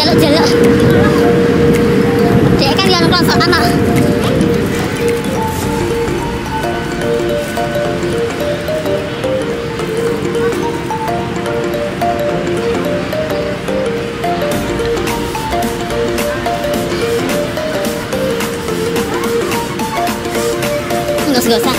Jaluk-jaluk dia kan yang kelonsokan lah. Gos-gosan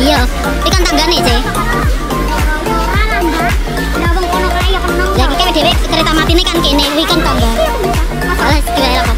Iya, ini kan tanggane sih. Lagi kan dhewe cerita matine kan kene, iki kan tangga. Masalah sekilah apa?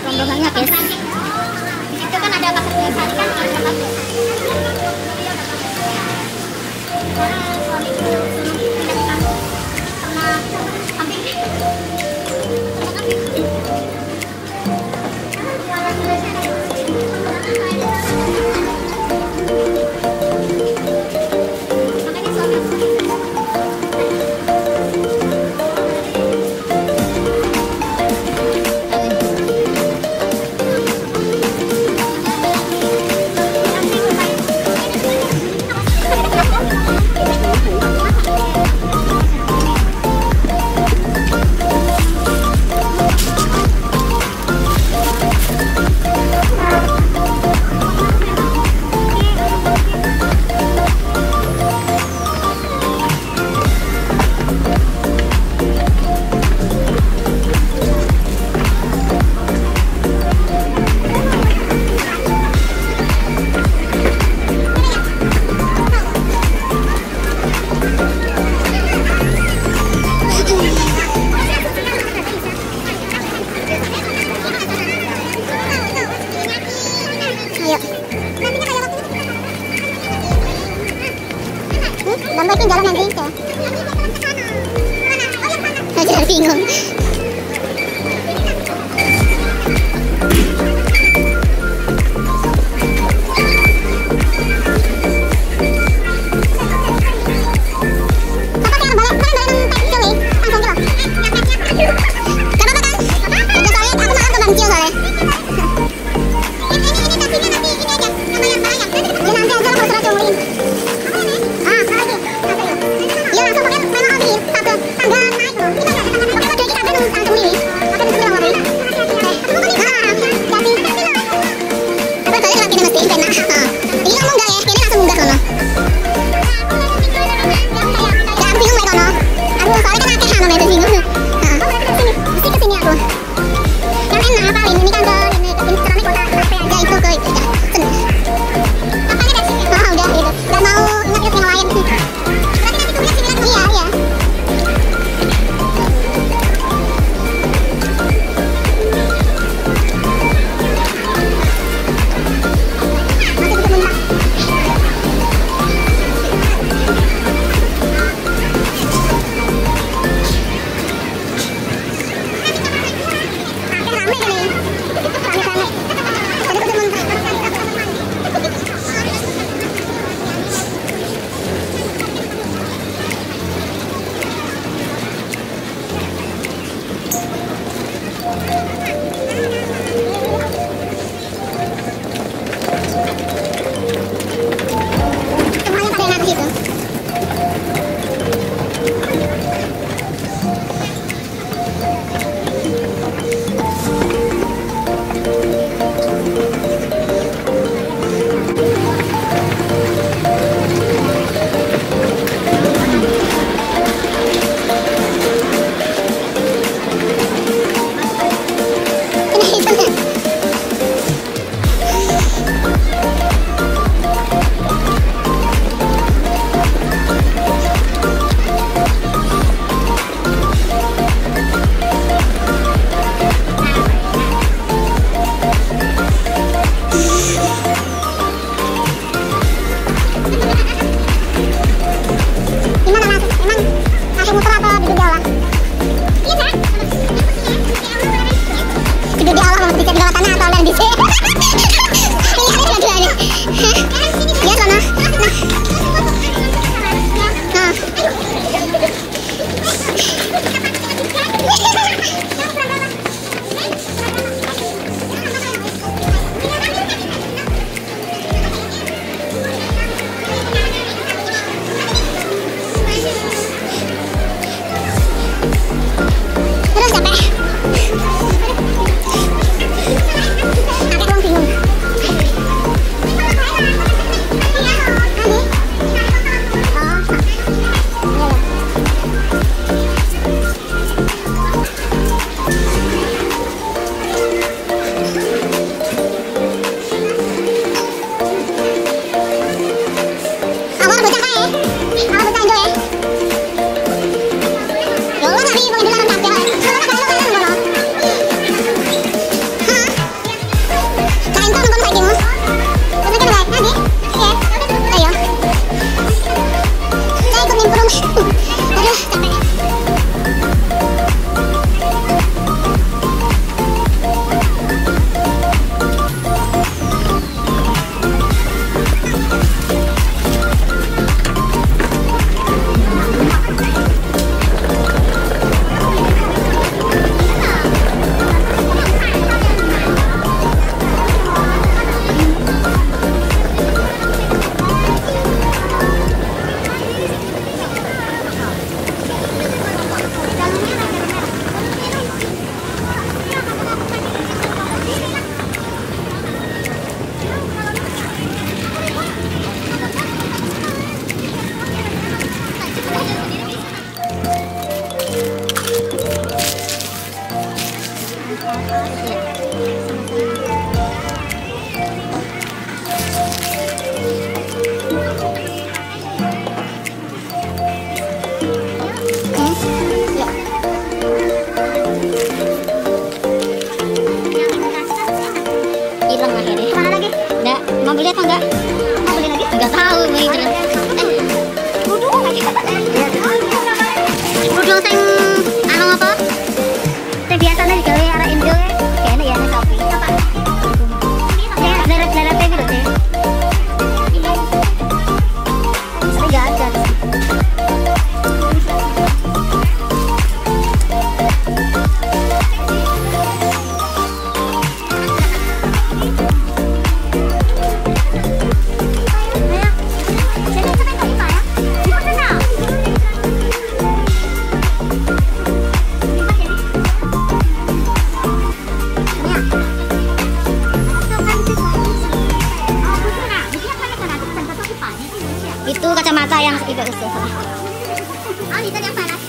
Rombongannya guys, itu kan ada pasar biasa kan, tambah itu jalan nanti ke mana? Jalan bingung. Kita Nggak tahu begitu. Kudu sing anu apa? Sing biasane digawe arek Indo kene ya sapi. Apa? Leret-lerete gitu teh. Ini enggak ada. Itu kacamata yang itu salah. Oh, itu yang panas.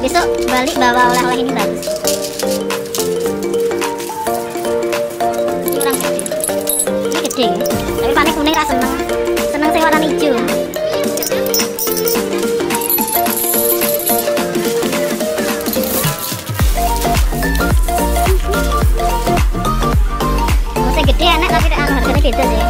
Besok balik bawa oleh-oleh ini bagus. Ini gede, tapi paling kuning lah seneng. Seneng sih warna hijau. Masih gede enak tapi harganya beda sih.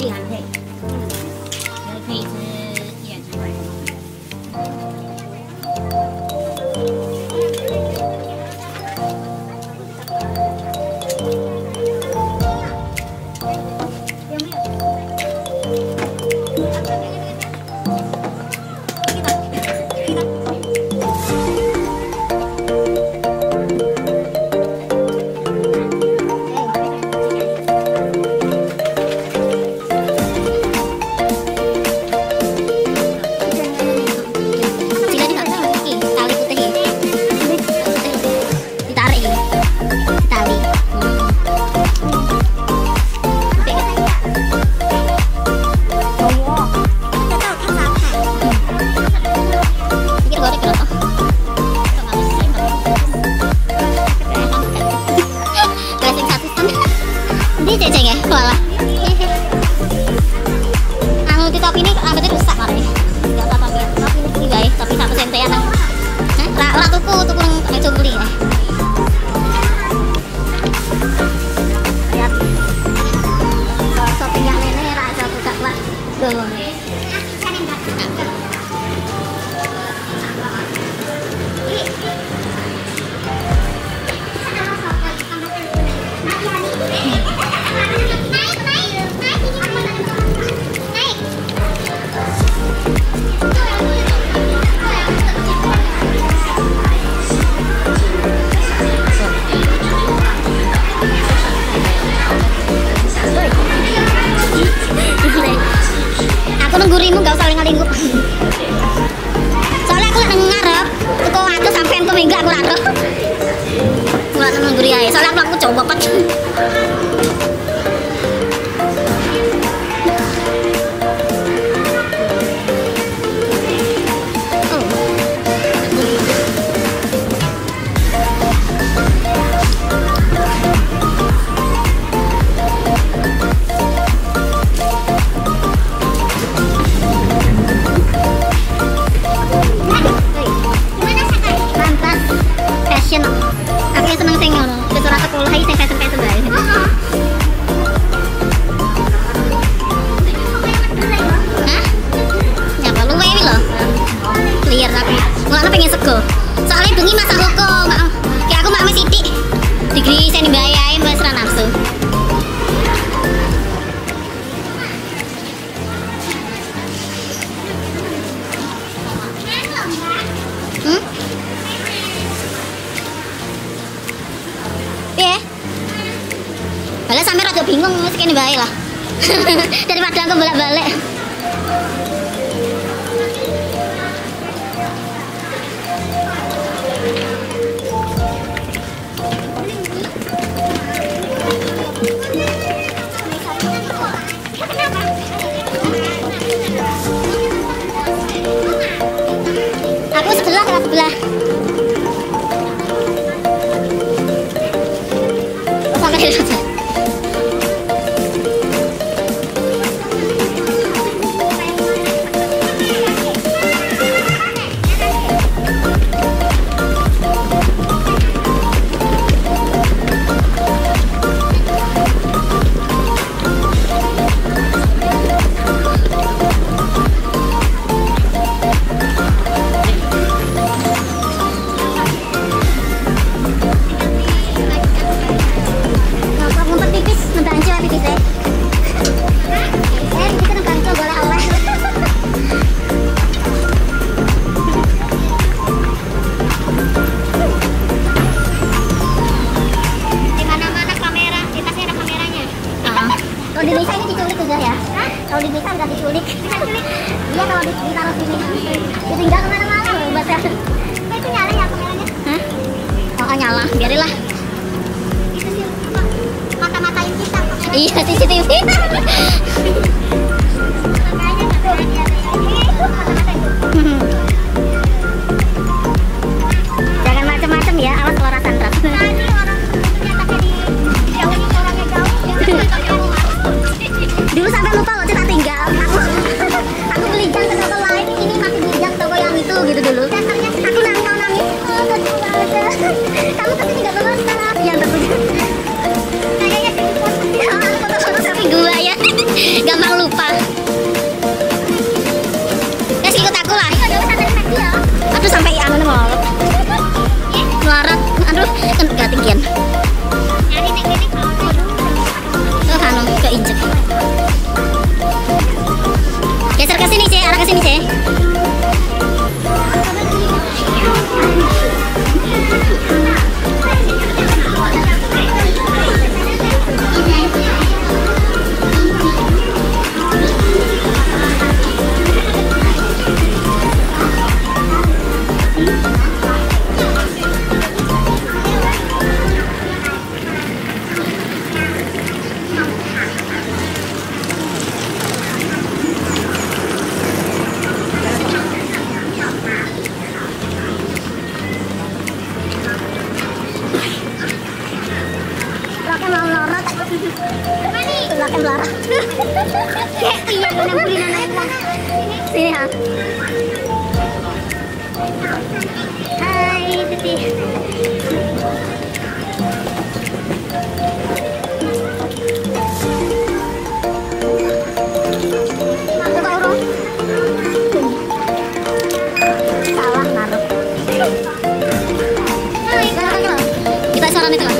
Naik. liar aku. Mulanya pengen sego. Soalnya bengi masa hukum. Kayak aku makme sidik. Digri saya dibayai wis ra nafsu. Piye? Bales sampe rada bingung wis kene bae lah. Daripada aku bolak-balik. Aku sebelah ke sebelah. Sampai dulu. Kita saran itu.